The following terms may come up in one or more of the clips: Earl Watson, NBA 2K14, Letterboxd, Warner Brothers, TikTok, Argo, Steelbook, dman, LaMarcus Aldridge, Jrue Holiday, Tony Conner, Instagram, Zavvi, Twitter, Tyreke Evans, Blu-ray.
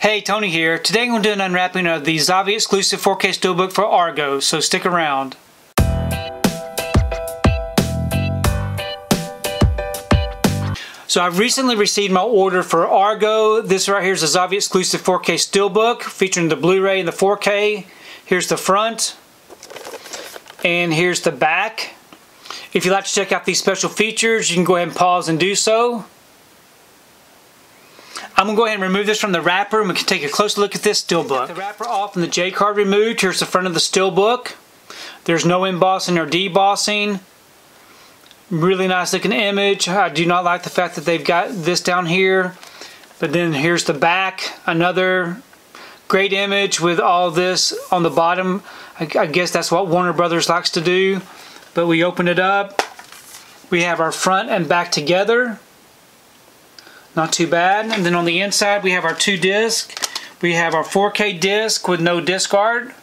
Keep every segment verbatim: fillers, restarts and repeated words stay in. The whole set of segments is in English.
Hey, Tony here. Today I'm going to do an unwrapping of the Zavvi exclusive four K Steelbook for Argo, so stick around. So I've recently received my order for Argo. This right here is a Zavvi exclusive four K Steelbook featuring the Blu-ray and the four K. Here's the front and here's the back. If you'd like to check out these special features, you can go ahead and pause and do so. I'm going to go ahead and remove this from the wrapper and we can take a closer look at this steelbook. The wrapper off and the J card removed. Here's the front of the steelbook. There's no embossing or debossing. Really nice looking image. I do not like the fact that they've got this down here. But then here's the back. Another great image with all this on the bottom. I, I guess that's what Warner Brothers likes to do. But we open it up. We have our front and back together. Not too bad. And then on the inside we have our two disc. We have our four K disc with no discard.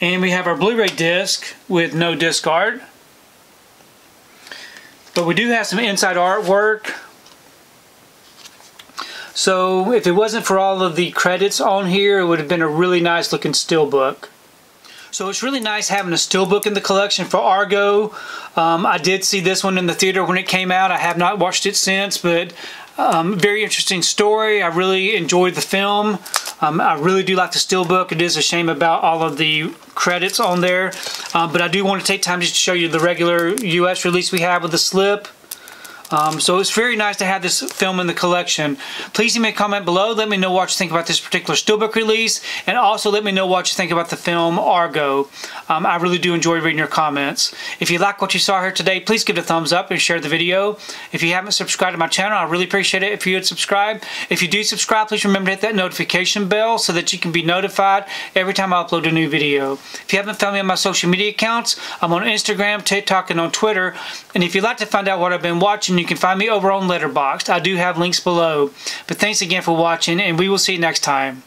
And we have our Blu-ray disc with no discard. But we do have some inside artwork. So if it wasn't for all of the credits on here, it would have been a really nice looking steelbook. So it's really nice having a steelbook in the collection for Argo. Um, I did see this one in the theater when it came out. I have not watched it since, but um, very interesting story. I really enjoyed the film. Um, I really do like the steelbook. It is a shame about all of the credits on there, um, but I do want to take time just to show you the regular U S release we have with the slip. Um, so it's very nice to have this film in the collection. Please leave me a comment below. Let me know what you think about this particular steelbook release, and also let me know what you think about the film Argo. Um, I really do enjoy reading your comments. If you like what you saw here today, please give it a thumbs up and share the video. If you haven't subscribed to my channel, I really appreciate it if you would subscribe. If you do subscribe, please remember to hit that notification bell so that you can be notified every time I upload a new video. If you haven't found me on my social media accounts, I'm on Instagram, TikTok, and on Twitter. And if you'd like to find out what I've been watching, you can find me over on Letterboxd. I do have links below. But thanks again for watching, and we will see you next time.